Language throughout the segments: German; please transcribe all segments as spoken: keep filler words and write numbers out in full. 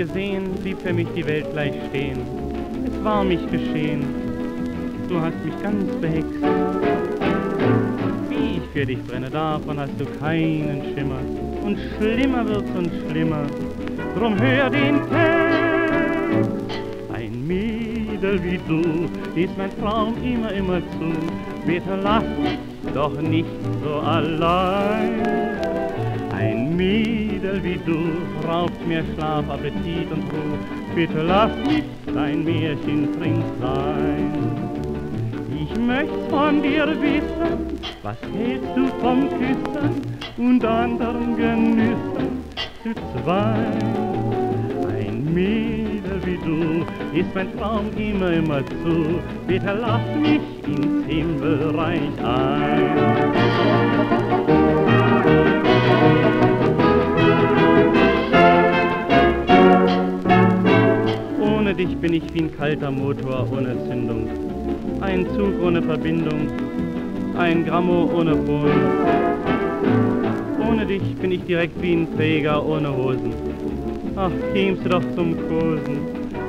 gesehen, blieb für mich die Welt gleich stehen. Es war um mich geschehen, du hast mich ganz behext. Wie ich für dich brenne, davon hast du keinen Schimmer. Und schlimmer wird's und schlimmer, drum hör den Text. Ein Mädel wie du, ist mein Traum immer, immer zu. Bitte lass mich doch nicht so allein. Ein Mädel wie du raubt mir Schlaf, Appetit und Ruhe. Bitte lass mich dein Märchenprinz sein. Ich möchte von dir wissen, was hältst du vom Küssen und anderen Genüssen zu zweit. Ein Mädel wie du ist mein Traum immer, immer zu. Bitte lass mich ins Himmelreich ein. Ohne dich bin ich wie ein kalter Motor ohne Zündung, ein Zug ohne Verbindung, ein Grammophon ohne Boden. Ohne dich bin ich direkt wie ein Träger ohne Hosen. Ach, kämst du doch zum Kosen,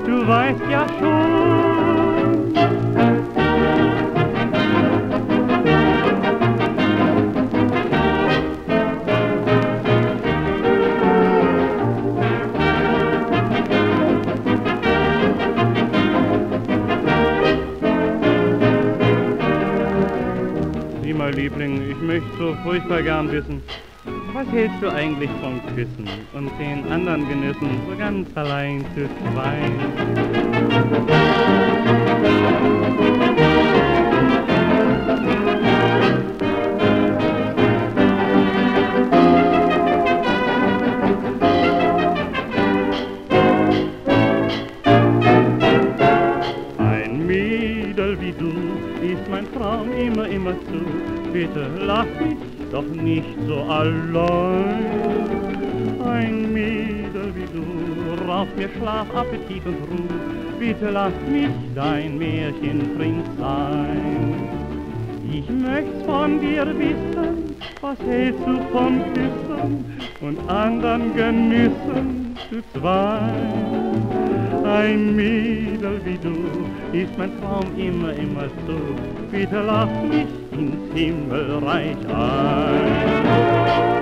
du weißt ja schon. Liebling, ich möchte so furchtbar gern wissen, was hältst du eigentlich vom Küssen und den anderen Genüssen so ganz allein zu zweit? Ein Mädel wie du ist mein Traum immer, immer zu. Bitte lass mich doch nicht so allein. Ein Mädel wie du raubt mir Schlaf, Appetit und Ruhe. Bitte lass mich dein Märchenprinz sein. Ich möcht's von dir wissen, was hältst du von Küssen und anderen Genüssen zu zweit. Ein Mädel wie du ist mein Traum immer, immer so. Bitte lass mich ins Himmelreich ein.